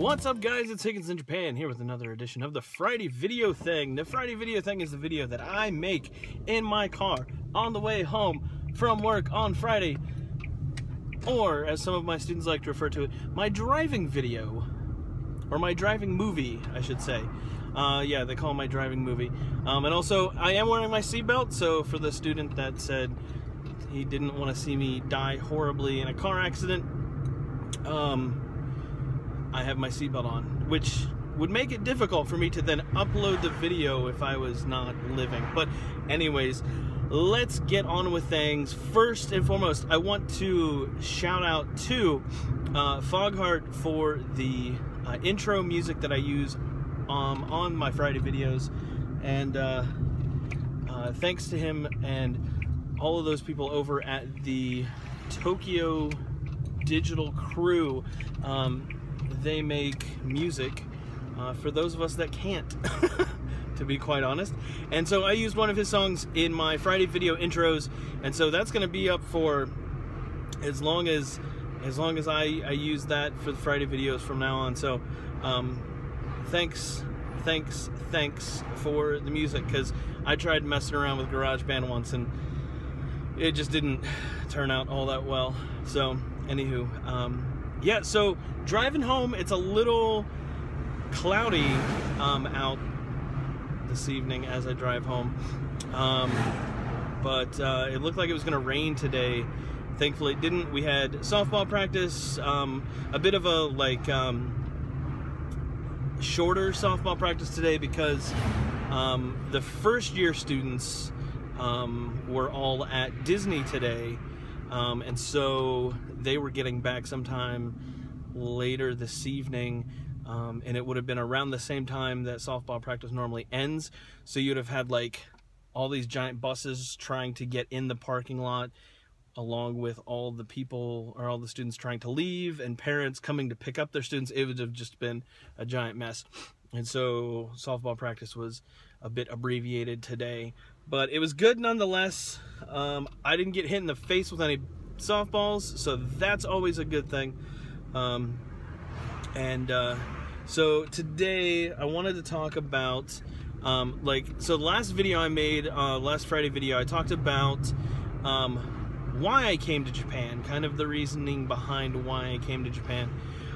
What's up, guys? It's Higgins in Japan here with another edition of the Friday Video Thing. The Friday Video Thing is the video that I make in my car on the way home from work on Friday, or as some of my students like to refer to it, my driving video, or my driving movie, I should say. Yeah, they call it my driving movie. And also, I am wearing my seatbelt, so for the student that said he didn't want to see me die horribly in a car accident, I have my seatbelt on, which would make it difficult for me to then upload the video if I was not living. But anyways, let's get on with things. First and foremost, I want to shout out to Fogheart for the intro music that I use on my Friday videos, and thanks to him and all of those people over at the Tokyo Digital Crew. They make music for those of us that can't, to be quite honest. And so I used one of his songs in my Friday video intros, and so that's going to be up for as long as I use that for the Friday videos from now on. So thanks for the music, because I tried messing around with GarageBand once and it just didn't turn out all that well. So anywho, yeah, so driving home, it's a little cloudy out this evening as I drive home, but it looked like it was going to rain today. Thankfully it didn't. We had softball practice, a bit of a shorter softball practice today because the first year students were all at Disney today. And so they were getting back sometime later this evening, and it would have been around the same time that softball practice normally ends. So you'd have had like all these giant buses trying to get in the parking lot, along with all the people or all the students trying to leave and parents coming to pick up their students. It would have just been a giant mess. And so softball practice was a bit abbreviated today, but it was good nonetheless. I didn't get hit in the face with any softballs, so that's always a good thing. So today I wanted to talk about, so the last video I made, last Friday video, I talked about why I came to Japan, kind of the reasoning behind why I came to Japan.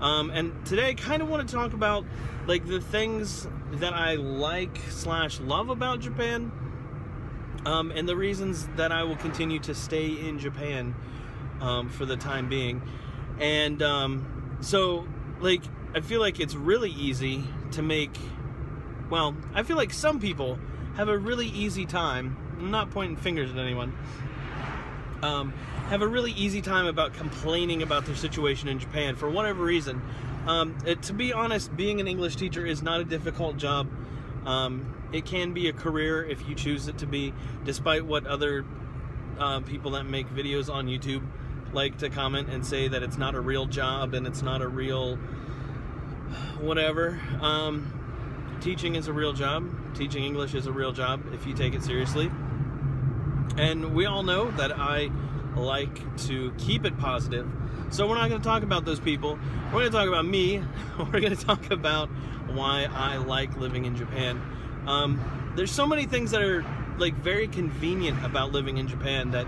And today I kind of want to talk about like the things that I like / love about Japan, and the reasons that I will continue to stay in Japan for the time being. And so like I feel like it's really easy to make, well, I feel like some people have a really easy time, I'm not pointing fingers at anyone, have a really easy time about complaining about their situation in Japan for whatever reason. To be honest, being an English teacher is not a difficult job. It can be a career if you choose it to be, despite what other people that make videos on YouTube like to comment and say that it's not a real job and it's not a real whatever. Teaching is a real job. Teaching English is a real job if you take it seriously. And we all know that I like to keep it positive. So we're not going to talk about those people. We're going to talk about me. We're going to talk about why I like living in Japan. There's so many things that are like very convenient about living in Japan that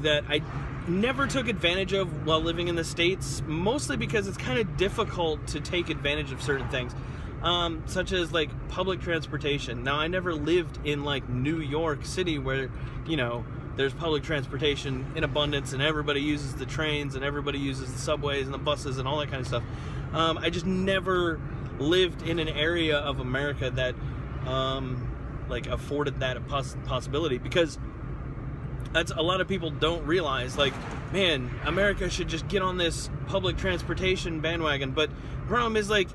that I never took advantage of while living in the States, mostly because it's kind of difficult to take advantage of certain things. Such as like public transportation. Now, I never lived in like New York City, where, you know, there's public transportation in abundance and everybody uses the trains and everybody uses the subways and the buses and all that kind of stuff. I just never lived in an area of America that like afforded that a possibility, because that's a lot of people don't realize, like, man, America should just get on this public transportation bandwagon. But the problem is, like,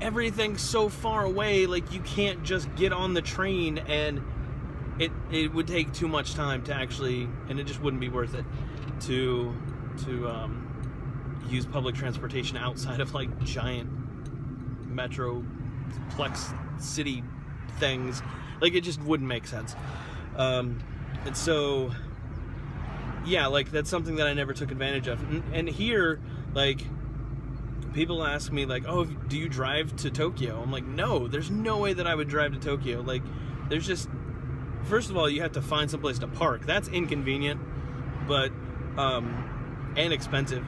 everything's so far away, like you can't just get on the train, and it would take too much time to actually, and it just wouldn't be worth it to use public transportation outside of like giant metroplex city things. Like, it just wouldn't make sense. And so yeah, like that's something that I never took advantage of. And here, like, people ask me like, oh, do you drive to Tokyo? I'm like, no, there's no way that I would drive to Tokyo. Like, there's just, first of all, you have to find someplace to park. That's inconvenient, but, and expensive.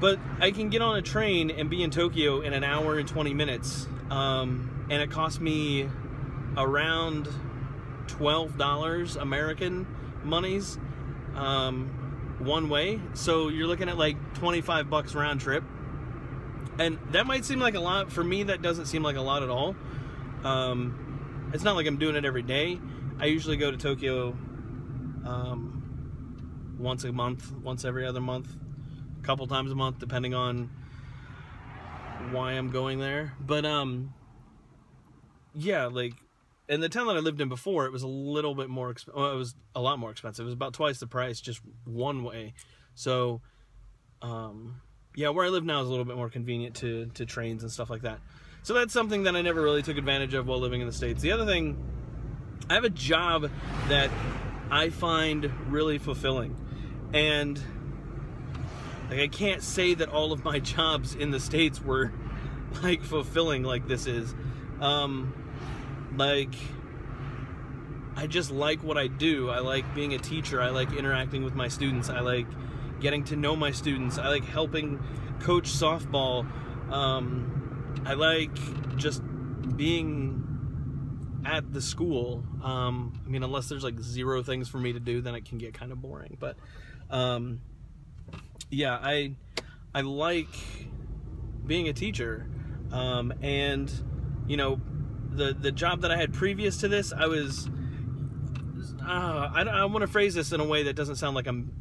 But I can get on a train and be in Tokyo in an hour and 20 minutes. And it cost me around $12 American monies one way. So you're looking at like 25 bucks round trip. And that might seem like a lot. For me, that doesn't seem like a lot at all. It's not like I'm doing it every day. I usually go to Tokyo once a month, once every other month, a couple times a month, depending on why I'm going there. But yeah, like, in the town that I lived in before, it was a little bit more expensive. Well, it was a lot more expensive. It was about twice the price just one way. So yeah, where I live now is a little bit more convenient to trains and stuff like that. So that's something that I never really took advantage of while living in the States. The other thing, I have a job that I find really fulfilling, and like, I can't say that all of my jobs in the States were like fulfilling like this is. Like, I just like what I do. I like being a teacher. I like interacting with my students. I like getting to know my students. I like helping coach softball. I like just being at the school. I mean, unless there's like zero things for me to do, then it can get kind of boring. But yeah, I like being a teacher. And you know, the job that I had previous to this, I was I want to phrase this in a way that doesn't sound like I'm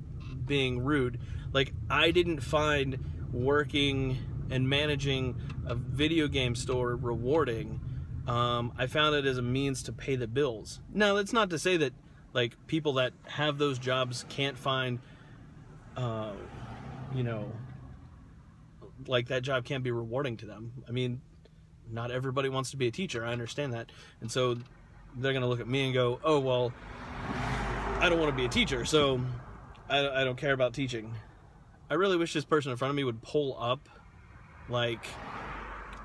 being rude. Like, I didn't find working and managing a video game store rewarding. I found it as a means to pay the bills. Now, that's not to say that like people that have those jobs can't find, you know, like that job can't be rewarding to them. I mean, not everybody wants to be a teacher. I understand that. And so they're going to look at me and go, oh, well, I don't want to be a teacher, so I don't care about teaching. I really wish this person in front of me would pull up like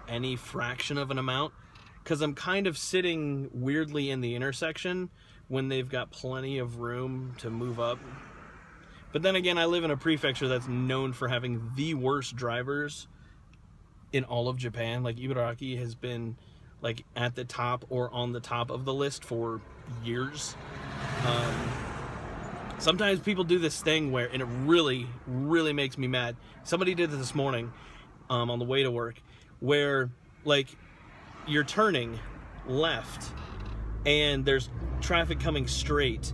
any fraction of an amount, because I'm kind of sitting weirdly in the intersection when they've got plenty of room to move up. But then again, I live in a prefecture that's known for having the worst drivers in all of Japan. Like, Ibaraki has been like at the top or on the top of the list for years. Sometimes people do this thing where, and it really, really makes me mad. Somebody did this morning on the way to work, where like, you're turning left and there's traffic coming straight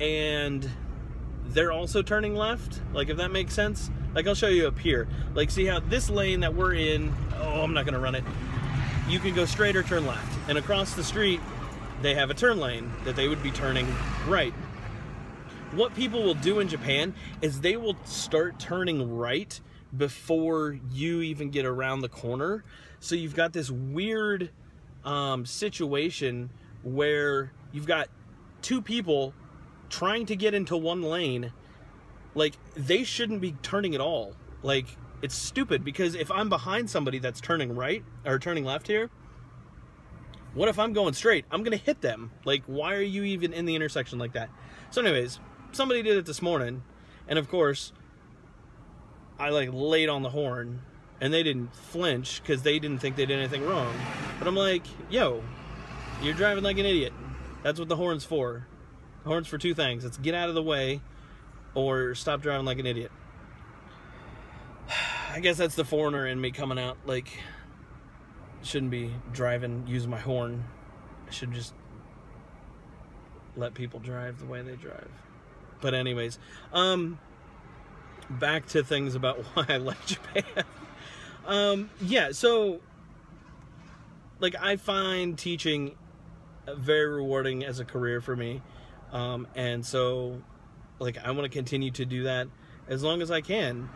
and they're also turning left. Like, if that makes sense. Like, I'll show you up here. Like, see how this lane that we're in, oh, I'm not gonna run it. You can go straight or turn left. And across the street, they have a turn lane that they would be turning right. What people will do in Japan is they will start turning right before you even get around the corner. So you've got this weird situation where you've got two people trying to get into one lane. Like, they shouldn't be turning at all. Like, it's stupid, because if I'm behind somebody that's turning right or turning left here, what if I'm going straight? I'm gonna hit them. Like, why are you even in the intersection like that? So anyways, somebody did it this morning, and of course I like laid on the horn, and they didn't flinch because they didn't think they did anything wrong. But I'm like, yo, you're driving like an idiot. That's what the horn's for. The horn's for two things. It's get out of the way or stop driving like an idiot. I guess that's the foreigner in me coming out. Like, shouldn't be driving using my horn. I should just let people drive the way they drive. But anyways, back to things about why I like Japan. Yeah, so like, I find teaching very rewarding as a career for me. And so like, I want to continue to do that as long as I can.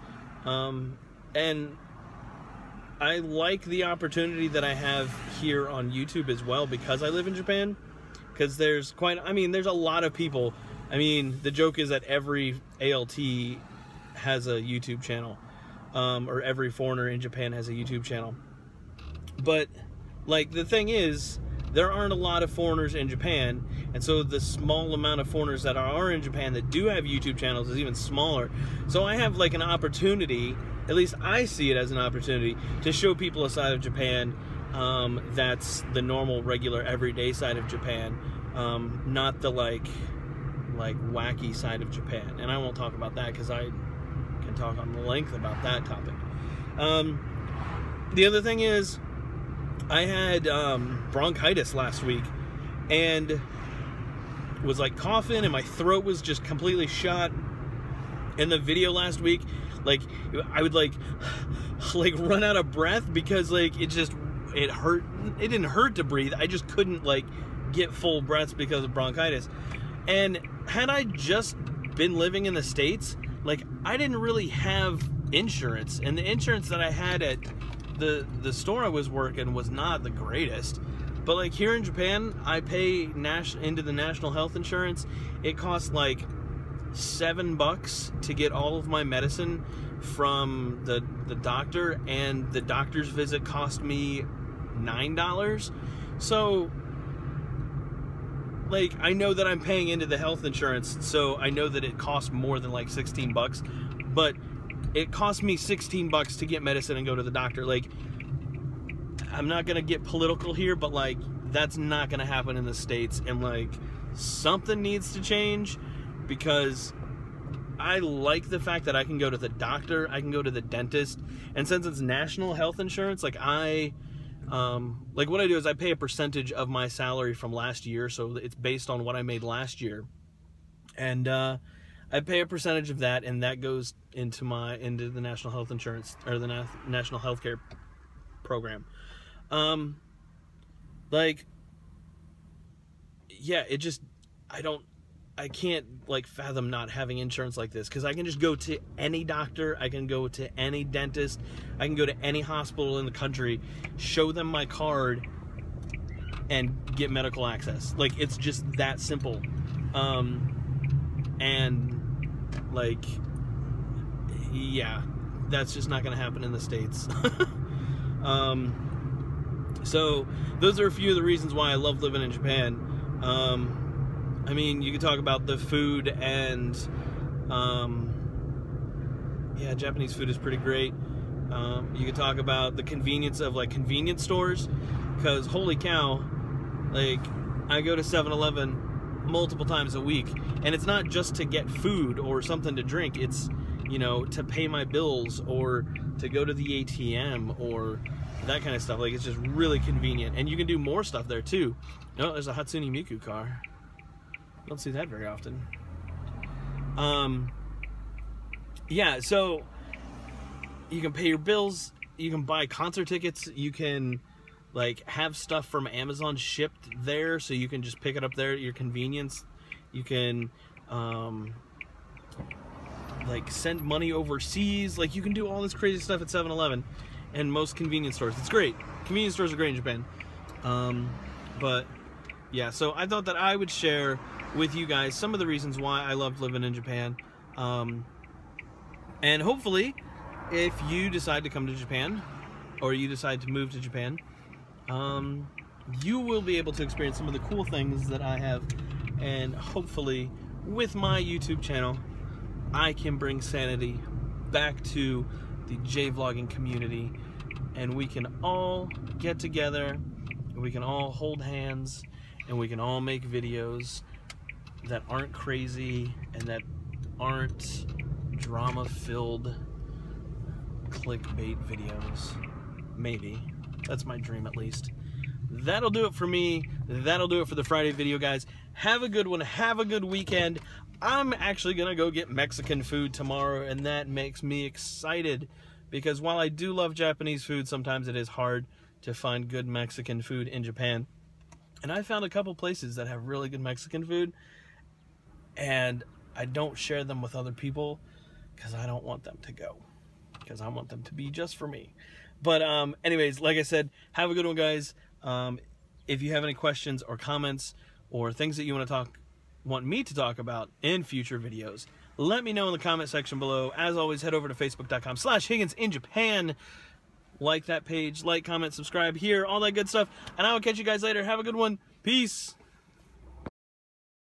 And I like the opportunity that I have here on YouTube as well, because I live in Japan. Because there's quite, I mean, there's a lot of people. I mean, the joke is that every ALT has a YouTube channel. or every foreigner in Japan has a YouTube channel. But like the thing is, there aren't a lot of foreigners in Japan, and so the small amount of foreigners that are in Japan that do have YouTube channels is even smaller. So I have like an opportunity, at least I see it as an opportunity, to show people a side of Japan that's the normal, regular, everyday side of Japan, not the like wacky side of Japan. And I won't talk about that because I can talk on length about that topic. The other thing is, I had bronchitis last week and was like coughing and my throat was just completely shot. In the video last week, like I would like run out of breath because like it hurt. It didn't hurt to breathe, I just couldn't like get full breaths because of bronchitis. And had I just been living in the States, like I didn't really have insurance, and the insurance that I had at the store I was working was not the greatest. But like here in Japan, I pay into the national health insurance. It costs like $7 to get all of my medicine from the doctor, and the doctor's visit cost me $9. So like I know that I'm paying into the health insurance, so I know that it costs more than like $16, but it cost me $16 to get medicine and go to the doctor. Like, I'm not gonna get political here, but like that's not gonna happen in the States, and like something needs to change, because I like the fact that I can go to the doctor, I can go to the dentist, and since it's national health insurance, like I like what I do is I pay a percentage of my salary from last year, so it's based on what I made last year, and I pay a percentage of that, and that goes into the national health insurance, or the national healthcare program. Like, yeah, it just, I can't like fathom not having insurance like this, because I can just go to any doctor, I can go to any dentist, I can go to any hospital in the country, show them my card, and get medical access. Like, it's just that simple. And like, yeah, that's just not gonna happen in the States. So those are a few of the reasons why I love living in Japan. I mean, you could talk about the food, and yeah, Japanese food is pretty great. You could talk about the convenience of like convenience stores, because holy cow, like I go to 7-Eleven multiple times a week, and it's not just to get food or something to drink, it's, you know, to pay my bills or to go to the ATM or that kind of stuff. Like, it's just really convenient, and you can do more stuff there too. Oh, there's a Hatsune Miku car. Don't see that very often. Yeah, so you can pay your bills, you can buy concert tickets, you can like have stuff from Amazon shipped there, so you can just pick it up there at your convenience. You can like send money overseas. Like, you can do all this crazy stuff at 7-Eleven and most convenience stores. It's great. Convenience stores are great in Japan. But yeah, so I thought that I would share with you guys some of the reasons why I loved living in Japan. And hopefully if you decide to come to Japan, or you decide to move to Japan, you will be able to experience some of the cool things that I have, and hopefully with my YouTube channel I can bring sanity back to the J-vlogging community, and we can all get together, and we can all hold hands, and we can all make videos that aren't crazy and that aren't drama-filled clickbait videos. Maybe. That's my dream, at least. That'll do it for me. That'll do it for the Friday video, guys. Have a good one. Have a good weekend. I'm actually gonna go get Mexican food tomorrow, and that makes me excited, because while I do love Japanese food, sometimes it is hard to find good Mexican food in Japan. And I found a couple places that have really good Mexican food, and I don't share them with other people because I don't want them to go, because I want them to be just for me. But anyways, like I said, have a good one, guys. If you have any questions or comments or things that you want me to talk about in future videos, Let me know in the comment section below. As always, head over to facebook.com/HigginsinJapan. Like that page, like, comment, subscribe here, all that good stuff. And I will catch you guys later. Have a good one. Peace.